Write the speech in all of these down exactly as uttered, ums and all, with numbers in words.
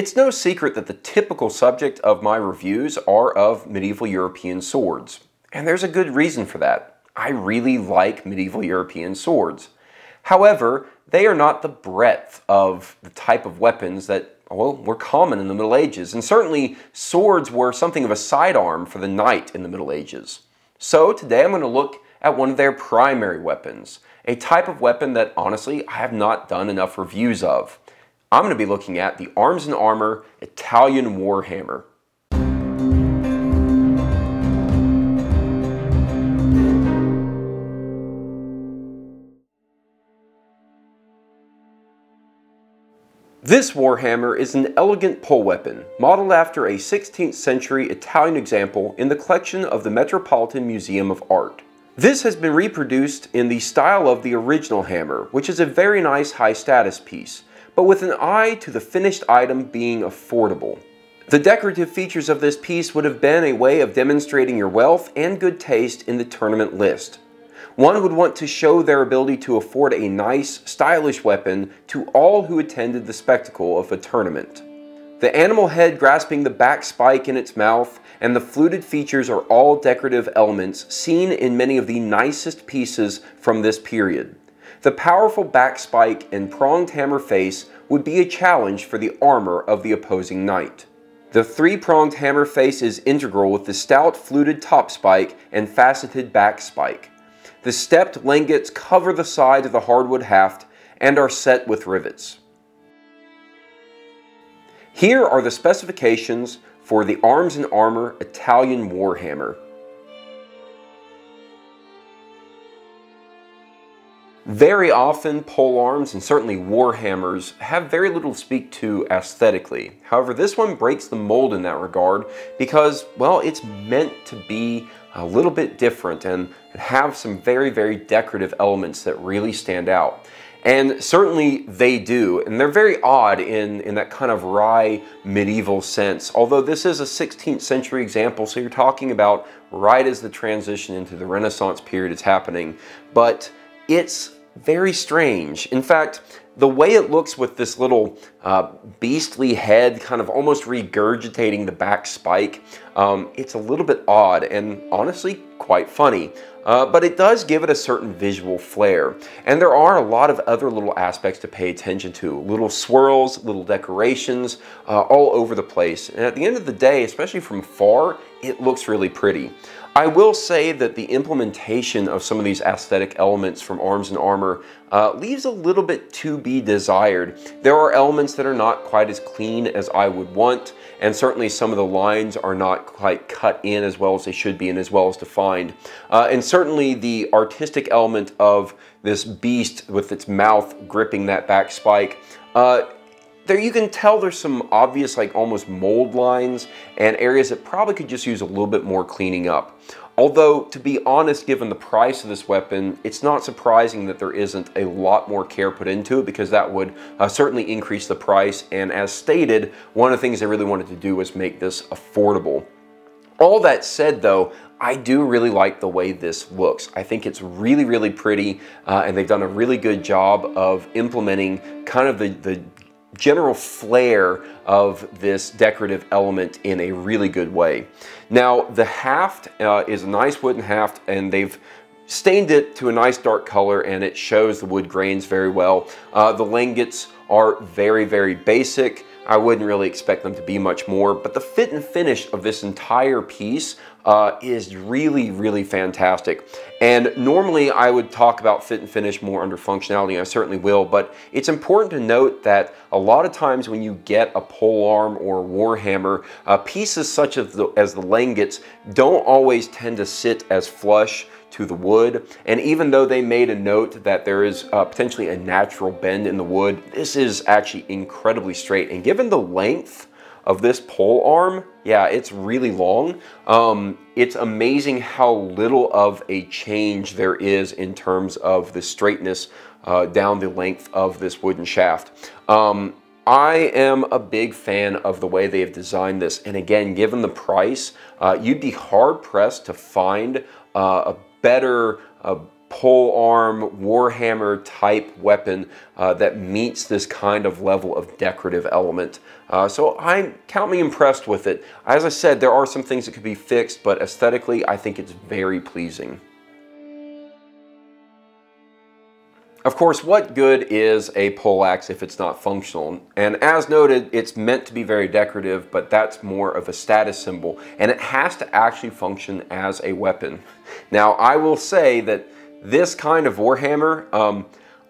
It's no secret that the typical subject of my reviews are of medieval European swords, and there's a good reason for that. I really like medieval European swords. However, they are not the breadth of the type of weapons that, well, were common in the Middle Ages, and certainly swords were something of a sidearm for the knight in the Middle Ages. So today I'm going to look at one of their primary weapons, a type of weapon that honestly I have not done enough reviews of. I'm going to be looking at the Arms and Armor Italian Warhammer. This Warhammer is an elegant poleweapon, modeled after a sixteenth century Italian example in the collection of the Metropolitan Museum of Art. This has been reproduced in the style of the original hammer, which is a very nice high-status piece, but with an eye to the finished item being affordable. The decorative features of this piece would have been a way of demonstrating your wealth and good taste in the tournament list. One would want to show their ability to afford a nice, stylish weapon to all who attended the spectacle of a tournament. The animal head grasping the back spike in its mouth and the fluted features are all decorative elements seen in many of the nicest pieces from this period. The powerful back spike and pronged hammer face would be a challenge for the armor of the opposing knight. The three-pronged hammer face is integral with the stout fluted top spike and faceted back spike. The stepped ingots cover the side of the hardwood haft and are set with rivets. Here are the specifications for the Arms and Armor Italian Warhammer. Very often, polearms and certainly warhammers have very little to speak to aesthetically. However, this one breaks the mold in that regard because, well, it's meant to be a little bit different and have some very, very decorative elements that really stand out. And certainly they do, and they're very odd in, in that kind of wry medieval sense. Although this is a sixteenth century example, so you're talking about right as the transition into the Renaissance period is happening, but it's very strange. In fact, the way it looks with this little uh, beastly head kind of almost regurgitating the back spike, um, it's a little bit odd and honestly quite funny, uh, but it does give it a certain visual flair. And there are a lot of other little aspects to pay attention to, little swirls, little decorations, uh, all over the place. And at the end of the day, especially from far, it looks really pretty. I will say that the implementation of some of these aesthetic elements from Arms and Armor uh, leaves a little bit to be desired. There are elements that are not quite as clean as I would want, and certainly some of the lines are not quite cut in as well as they should be and as well as defined. Uh, and certainly the artistic element of this beast with its mouth gripping that back spike, uh, there you can tell there's some obvious, like almost mold lines and areas that probably could just use a little bit more cleaning up. Although, to be honest, given the price of this weapon, it's not surprising that there isn't a lot more care put into it, because that would uh, certainly increase the price. And as stated, one of the things they really wanted to do was make this affordable. All that said, though, I do really like the way this looks. I think it's really, really pretty, uh, and they've done a really good job of implementing kind of the, the general flair of this decorative element in a really good way. Now, the haft uh, is a nice wooden haft, and they've stained it to a nice dark color, and it shows the wood grains very well. Uh, the langets are very, very basic. I wouldn't really expect them to be much more, but the fit and finish of this entire piece uh, is really, really fantastic. And normally I would talk about fit and finish more under functionality, and I certainly will, but it's important to note that a lot of times when you get a polearm or a warhammer, uh, pieces such as the, as the langets don't always tend to sit as flush to the wood. And even though they made a note that there is uh, potentially a natural bend in the wood, this is actually incredibly straight. And given the length of this pole arm, yeah, it's really long. Um, it's amazing how little of a change there is in terms of the straightness uh, down the length of this wooden shaft. Um, I am a big fan of the way they have designed this. And again, given the price, uh, you'd be hard pressed to find uh, a better uh, polearm, Warhammer-type weapon uh, that meets this kind of level of decorative element. Uh, so I count me impressed with it. As I said, there are some things that could be fixed, but aesthetically, I think it's very pleasing. Of course, what good is a poleaxe if it's not functional? And as noted, it's meant to be very decorative, but that's more of a status symbol, and it has to actually function as a weapon. Now, I will say that this kind of Warhammer, um,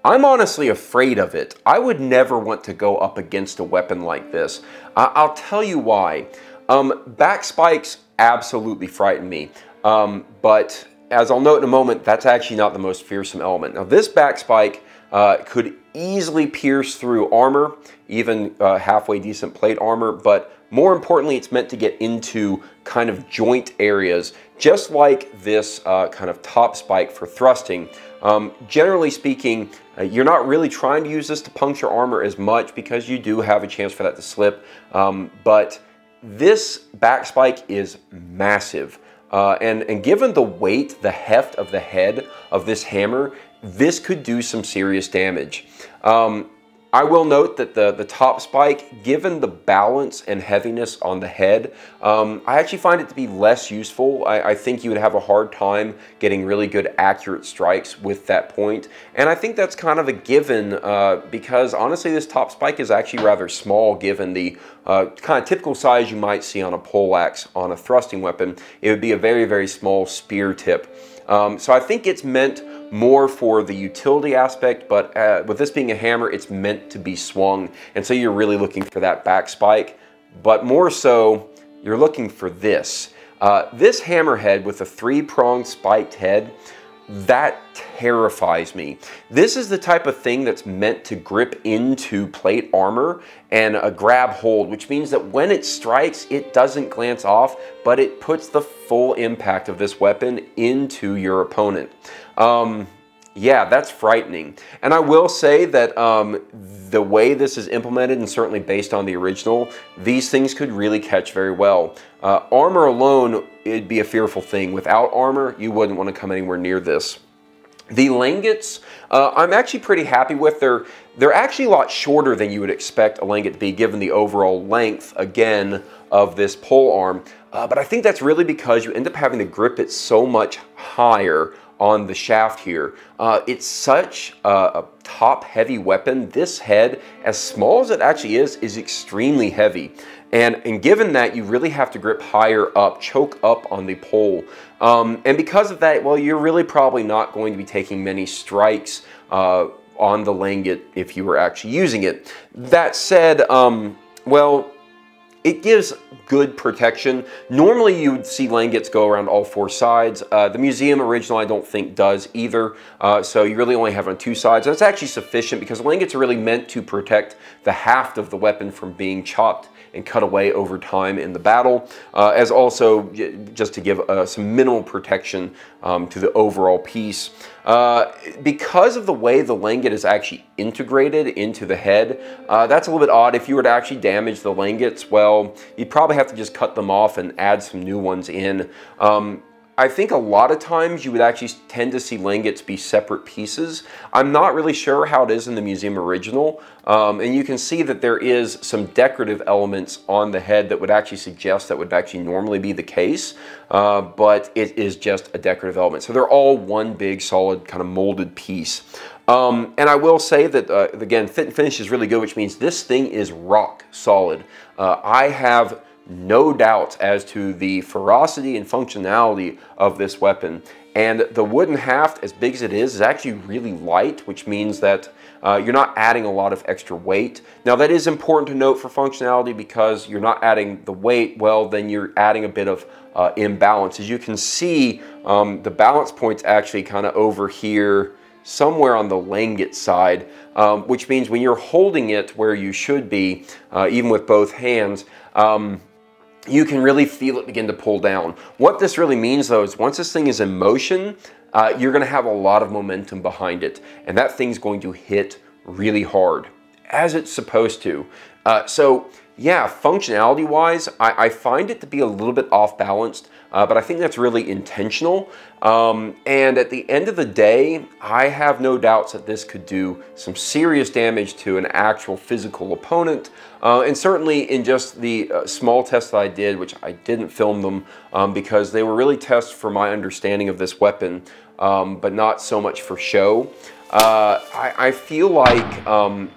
I'm honestly afraid of it. I would never want to go up against a weapon like this. I I'll tell you why. Um, back spikes absolutely frighten me, um, but as I'll note in a moment, that's actually not the most fearsome element. Now this back spike uh, could easily pierce through armor, even uh, halfway decent plate armor, but more importantly, it's meant to get into kind of joint areas, just like this uh, kind of top spike for thrusting. Um, generally speaking, uh, you're not really trying to use this to puncture armor as much because you do have a chance for that to slip, um, but this back spike is massive. Uh, and, and given the weight, the heft of the head of this hammer, this could do some serious damage. Um, I will note that the, the top spike, given the balance and heaviness on the head, um, I actually find it to be less useful. I, I think you would have a hard time getting really good accurate strikes with that point. And I think that's kind of a given uh, because honestly this top spike is actually rather small given the uh, kind of typical size you might see on a poleaxe on a thrusting weapon. It would be a very, very small spear tip. Um, so I think it's meant more for the utility aspect, but uh, with this being a hammer, it's meant to be swung. And so you're really looking for that back spike, but more so, you're looking for this. Uh, this hammerhead with a three-pronged spiked head, that terrifies me. This is the type of thing that's meant to grip into plate armor and a grab hold, which means that when it strikes, it doesn't glance off, but it puts the full impact of this weapon into your opponent. Um, yeah, that's frightening. And I will say that um, the way this is implemented, and certainly based on the original, these things could really catch very well. Uh, armor alone, it'd be a fearful thing. Without armor, you wouldn't want to come anywhere near this. The langets, uh, I'm actually pretty happy with. They're, they're actually a lot shorter than you would expect a langet to be, given the overall length, again, of this polearm. Uh, but I think that's really because you end up having to grip it so much higher on the shaft here. Uh, it's such a, a top-heavy weapon. This head, as small as it actually is, is extremely heavy. And, and given that, you really have to grip higher up, choke up on the pole. Um, and because of that, well, you're really probably not going to be taking many strikes uh, on the langet if you were actually using it. That said, um, well, it gives good protection. Normally you would see langets go around all four sides. Uh, the museum original I don't think does either. Uh, so you really only have on two sides. That's actually sufficient because langets are really meant to protect the haft of the weapon from being chopped and cut away over time in the battle, uh, as also just to give uh, some minimal protection um, to the overall piece. Uh, because of the way the langet is actually integrated into the head, uh, that's a little bit odd. If you were to actually damage the langets, well, you'd probably have to just cut them off and add some new ones in. Um, I think a lot of times you would actually tend to see langets be separate pieces. I'm not really sure how it is in the museum original, um, and you can see that there is some decorative elements on the head that would actually suggest that would actually normally be the case, uh, but it is just a decorative element. So they're all one big, solid, kind of molded piece. Um, and I will say that, uh, again, fit and finish is really good, which means this thing is rock solid. Uh, I have no doubt as to the ferocity and functionality of this weapon. And the wooden haft, as big as it is, is actually really light, which means that uh, you're not adding a lot of extra weight. Now that is important to note for functionality because you're not adding the weight, well then you're adding a bit of uh, imbalance. As you can see, um, the balance point's actually kind of over here somewhere on the langet side, um, which means when you're holding it where you should be, uh, even with both hands, um, you can really feel it begin to pull down. What this really means though is once this thing is in motion, uh, you're gonna have a lot of momentum behind it and that thing's going to hit really hard, as it's supposed to. Uh, so yeah, functionality-wise, I, I find it to be a little bit off-balanced, uh, but I think that's really intentional. Um, and at the end of the day, I have no doubts that this could do some serious damage to an actual physical opponent. Uh, and certainly in just the uh, small tests that I did, which I didn't film them um, because they were really tests for my understanding of this weapon, um, but not so much for show. Uh, I, I feel like... Um,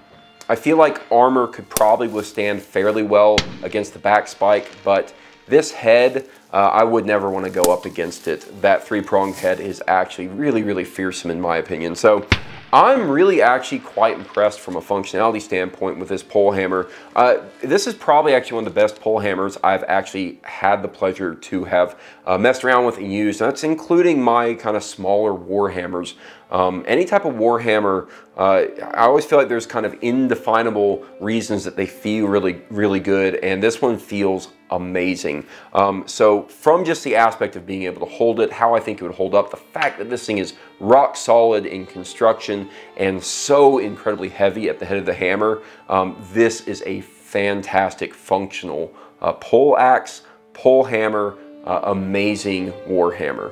I feel like armor could probably withstand fairly well against the back spike, but this head, uh, I would never want to go up against it. That three-pronged head is actually really, really fearsome in my opinion. So I'm really actually quite impressed from a functionality standpoint with this pole hammer. Uh, this is probably actually one of the best pole hammers I've actually had the pleasure to have uh, messed around with and used. And that's including my kind of smaller war hammers. Um, any type of war hammer, uh, I always feel like there's kind of indefinable reasons that they feel really, really good. And this one feels amazing. Um, so from just the aspect of being able to hold it, how I think it would hold up, the fact that this thing is rock solid in construction and so incredibly heavy at the head of the hammer, um, this is a fantastic functional uh, pole axe, pole hammer, uh, amazing war hammer.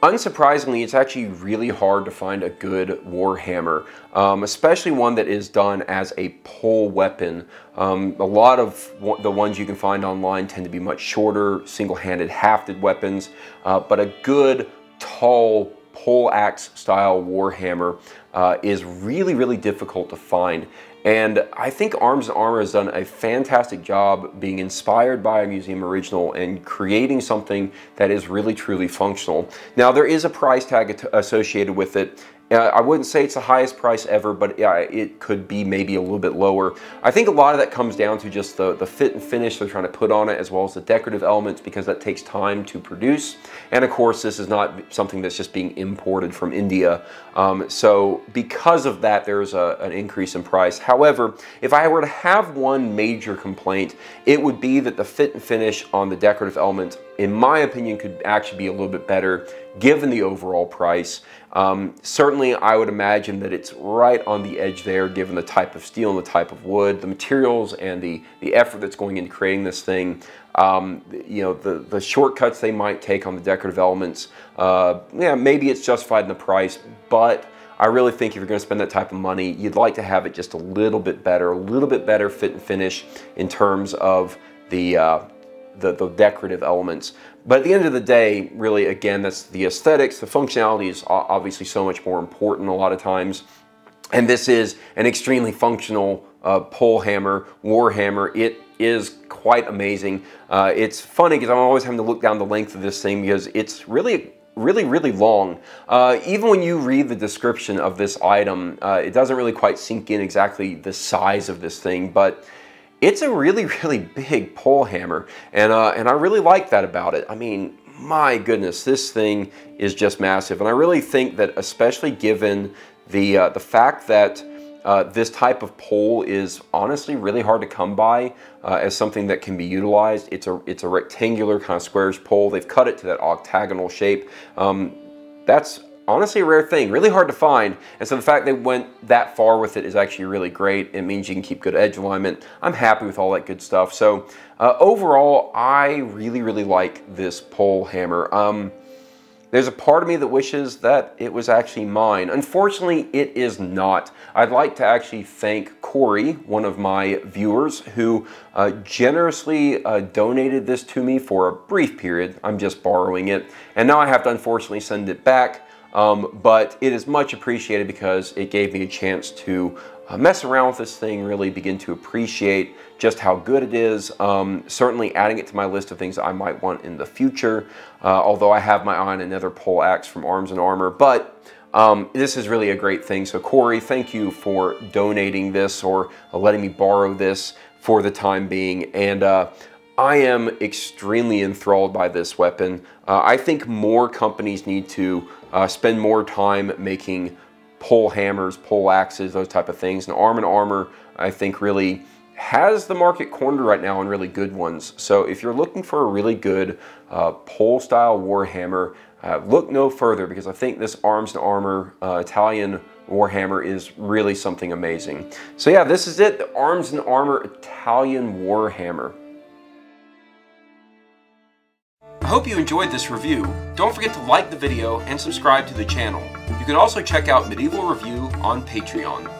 Unsurprisingly, it's actually really hard to find a good war hammer, um, especially one that is done as a pole weapon. Um, a lot of the ones you can find online tend to be much shorter, single-handed, hafted weapons, uh, but a good, tall, pole axe style war hammer uh, is really, really difficult to find. And I think Arms and Armor has done a fantastic job being inspired by a museum original and creating something that is really, truly functional. Now, there is a price tag associated with it. Uh, I wouldn't say it's the highest price ever, but yeah, it could be maybe a little bit lower. I think a lot of that comes down to just the, the fit and finish they're trying to put on it, as well as the decorative elements, because that takes time to produce. And of course, this is not something that's just being imported from India. Um, so because of that, there's a, an increase in price. However, if I were to have one major complaint, it would be that the fit and finish on the decorative elements, in my opinion, could actually be a little bit better given the overall price. Um, certainly, I would imagine that it's right on the edge there, given the type of steel and the type of wood, the materials, and the, the effort that's going into creating this thing. Um, you know, the, the shortcuts they might take on the decorative elements. Uh, yeah, maybe it's justified in the price, but I really think if you're going to spend that type of money, you'd like to have it just a little bit better, a little bit better fit and finish in terms of the, uh, the, the decorative elements. But at the end of the day, really, again, that's the aesthetics. The functionality is obviously so much more important a lot of times. And this is an extremely functional uh, pole hammer, war hammer. It is quite amazing. Uh, it's funny because I'm always having to look down the length of this thing because it's really really, really long. Uh, even when you read the description of this item, uh, it doesn't really quite sink in exactly the size of this thing, but it's a really, really big pole hammer. And, uh, and I really like that about it. I mean, my goodness, this thing is just massive. And I really think that especially given the, uh, the fact that Uh, this type of pole is honestly really hard to come by uh, as something that can be utilized. It's a, it's a rectangular kind of squarish pole. They've cut it to that octagonal shape. Um, that's honestly a rare thing, really hard to find. And so the fact they went that far with it is actually really great. It means you can keep good edge alignment. I'm happy with all that good stuff. So uh, overall, I really, really like this pole hammer. Um, There's a part of me that wishes that it was actually mine. Unfortunately, it is not. I'd like to actually thank Corey, one of my viewers, who uh, generously uh, donated this to me for a brief period. I'm just borrowing it. And now I have to unfortunately send it back. Um, but it is much appreciated because it gave me a chance to uh, mess around with this thing, really begin to appreciate just how good it is. Um, certainly adding it to my list of things that I might want in the future, uh, although I have my eye on another pole axe from Arms and Armor. But um, this is really a great thing. So Corey, thank you for donating this or letting me borrow this for the time being. And uh, I am extremely enthralled by this weapon. Uh, I think more companies need to Uh, spend more time making pole hammers, pole axes, those type of things. And Arm and Armor, I think, really has the market cornered right now on really good ones. So if you're looking for a really good uh, pole-style war hammer, uh, look no further because I think this Arms and Armor uh, Italian Warhammer is really something amazing. So yeah, this is it, the Arms and Armor Italian Warhammer. I hope you enjoyed this review. Don't forget to like the video and subscribe to the channel. You can also check out Medieval Review on Patreon.